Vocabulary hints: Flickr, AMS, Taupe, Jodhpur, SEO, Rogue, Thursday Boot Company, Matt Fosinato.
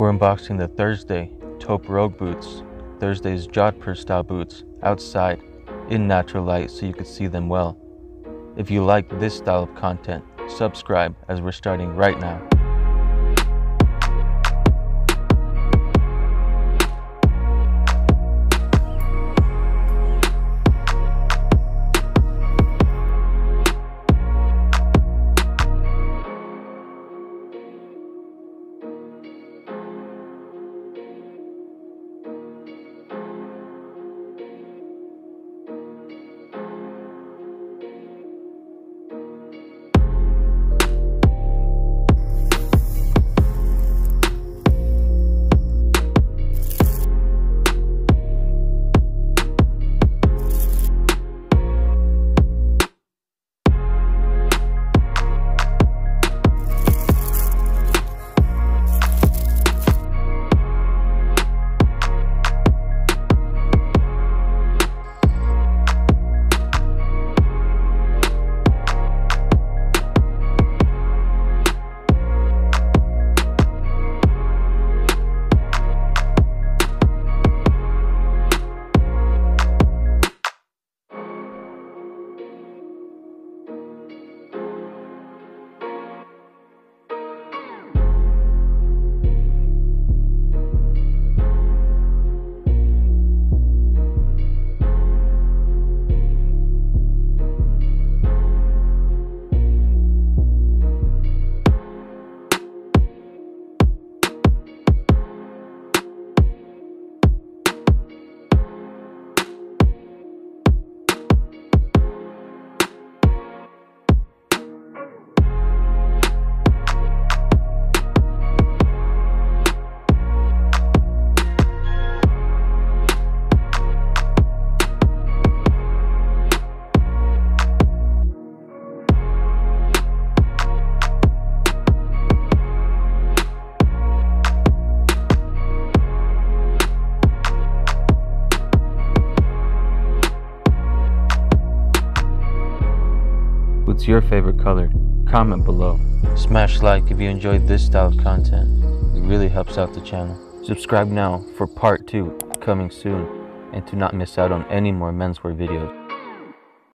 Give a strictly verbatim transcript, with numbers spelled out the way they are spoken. We're unboxing the Thursday Taupe Rogue boots, Thursday's Jodhpur style boots, outside in natural light so you could see them well. If you like this style of content, subscribe as we're starting right now. What's your favorite color? Comment below. Smash like if you enjoyed this style of content. It really helps out the channel. Subscribe now for part two coming soon and to not miss out on any more menswear videos.